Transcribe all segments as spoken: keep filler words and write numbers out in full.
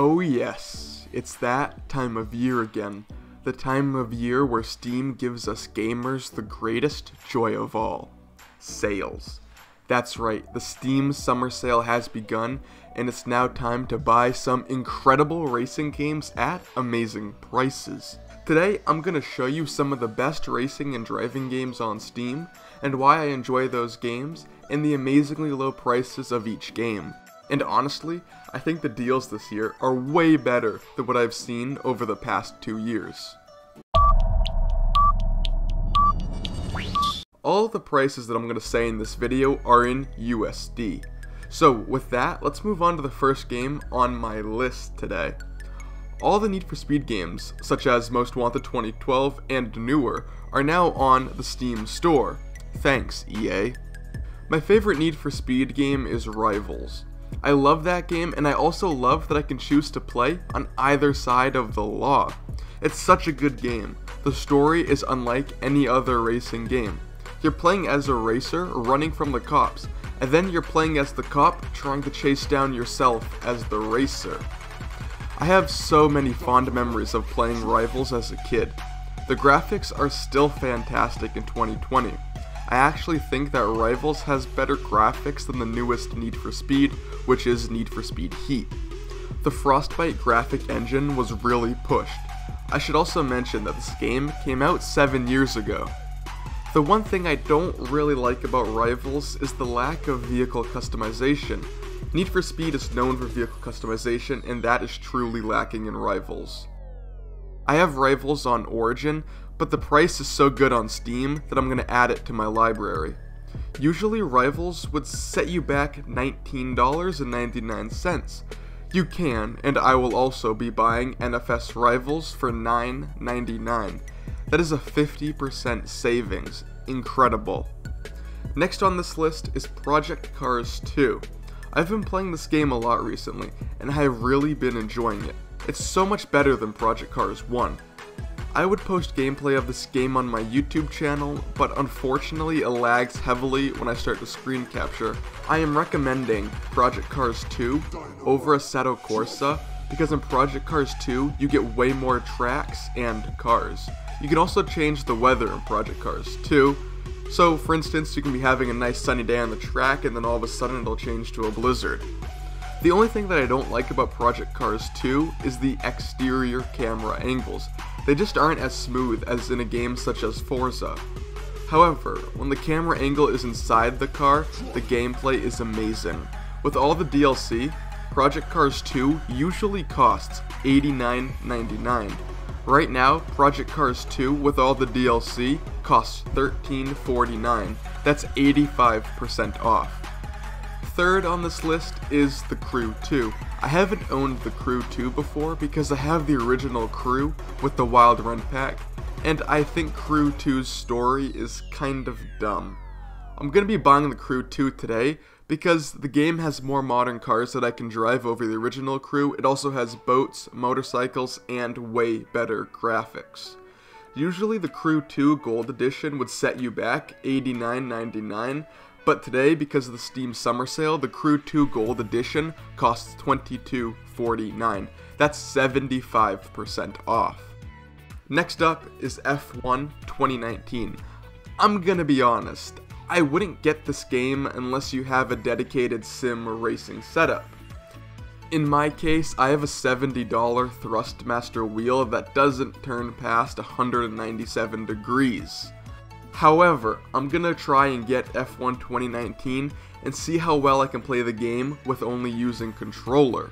Oh yes, it's that time of year again. The time of year where Steam gives us gamers the greatest joy of all. Sales. That's right, the Steam Summer Sale has begun, and it's now time to buy some incredible racing games at amazing prices. Today, I'm going to show you some of the best racing and driving games on Steam, and why I enjoy those games, and the amazingly low prices of each game. And honestly, I think the deals this year are way better than what I've seen over the past two years. All the prices that I'm going to say in this video are in U S D. So with that, let's move on to the first game on my list today. All the Need for Speed games, such as Most Wanted twenty twelve and newer, are now on the Steam store. Thanks, E A. My favorite Need for Speed game is Rivals. I love that game, and I also love that I can choose to play on either side of the law. It's such a good game. The story is unlike any other racing game. You're playing as a racer running from the cops, and then you're playing as the cop trying to chase down yourself as the racer. I have so many fond memories of playing Rivals as a kid. The graphics are still fantastic in twenty twenty. I actually think that Rivals has better graphics than the newest Need for Speed, which is Need for Speed Heat. The Frostbite graphic engine was really pushed. I should also mention that this game came out seven years ago. The one thing I don't really like about Rivals is the lack of vehicle customization. Need for Speed is known for vehicle customization, and that is truly lacking in Rivals. I have Rivals on Origin, but the price is so good on Steam that I'm going to add it to my library. Usually Rivals would set you back nineteen dollars and ninety-nine cents. You can, and I will also be buying N F S Rivals for nine ninety-nine. That is a fifty percent savings. Incredible. Next on this list is Project Cars two. I've been playing this game a lot recently, and I have really been enjoying it. It's so much better than Project Cars one. I would post gameplay of this game on my YouTube channel, but unfortunately it lags heavily when I start the screen capture. I am recommending Project Cars two over Assetto Corsa, because in Project Cars two you get way more tracks and cars. You can also change the weather in Project Cars two, so for instance you can be having a nice sunny day on the track and then all of a sudden it'll change to a blizzard. The only thing that I don't like about Project Cars two is the exterior camera angles. They just aren't as smooth as in a game such as Forza. However, when the camera angle is inside the car, the gameplay is amazing. With all the D L C, Project Cars two usually costs eighty-nine ninety-nine. Right now, Project Cars two with all the D L C costs thirteen forty-nine. That's eighty-five percent off. Third on this list is The Crew two. I haven't owned The Crew two before because I have the original Crew with the Wild Run Pack, and I think Crew two's story is kind of dumb. I'm going to be buying The Crew two today because the game has more modern cars that I can drive over the original Crew. It also has boats, motorcycles, and way better graphics. Usually The Crew two Gold Edition would set you back eighty-nine ninety-nine. But today, because of the Steam Summer Sale, the Crew two Gold Edition costs twenty-two forty-nine. That's seventy-five percent off. Next up is F one twenty nineteen. I'm gonna be honest, I wouldn't get this game unless you have a dedicated sim racing setup. In my case, I have a seventy dollar Thrustmaster wheel that doesn't turn past one hundred ninety-seven degrees. However, I'm gonna try and get F one twenty nineteen and see how well I can play the game with only using controller.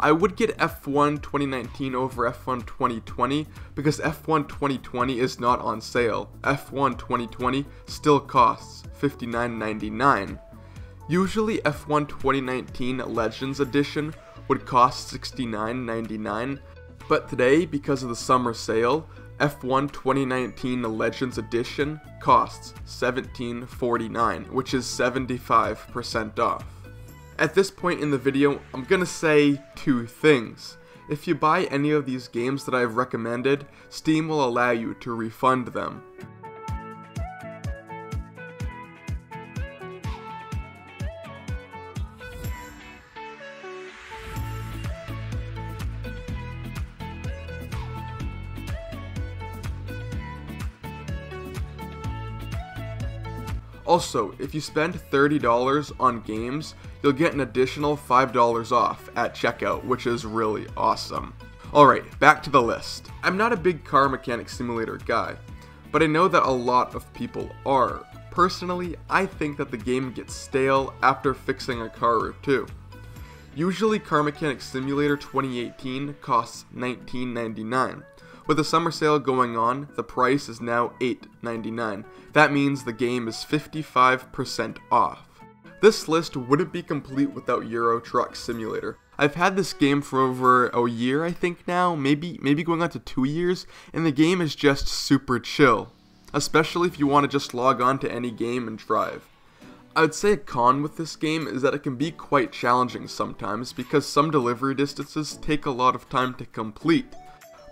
I would get F one twenty nineteen over F one twenty twenty because F one twenty twenty is not on sale. F one twenty twenty still costs fifty-nine ninety-nine. Usually F one twenty nineteen Legends Edition would cost sixty-nine ninety-nine, but today, because of the summer sale, F one twenty nineteen Legends Edition costs seventeen forty-nine, which is seventy-five percent off. At this point in the video, I'm gonna say two things. If you buy any of these games that I've recommended, Steam will allow you to refund them. Also, if you spend thirty dollars on games, you'll get an additional five dollars off at checkout, which is really awesome. Alright, back to the list. I'm not a big Car Mechanic Simulator guy, but I know that a lot of people are. Personally, I think that the game gets stale after fixing a car or two. Usually Car Mechanic Simulator twenty eighteen costs nineteen ninety-nine. With the summer sale going on, the price is now eight ninety-nine. That means the game is fifty-five percent off. This list wouldn't be complete without Euro Truck Simulator. I've had this game for over a year, I think now, maybe maybe going on to two years, and the game is just super chill, especially if you want to just log on to any game and drive. I would say a con with this game is that it can be quite challenging sometimes because some delivery distances take a lot of time to complete,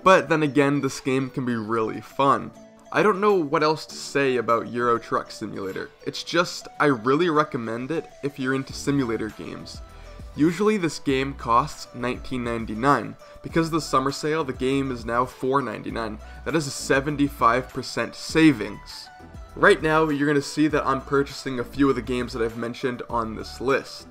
but then again this game can be really fun. I don't know what else to say about Euro Truck Simulator, it's just I really recommend it if you're into simulator games. Usually this game costs nineteen ninety-nine. Because of the summer sale, the game is now four ninety-nine. That is a seventy-five percent savings. Right now, you're going to see that I'm purchasing a few of the games that I've mentioned on this list.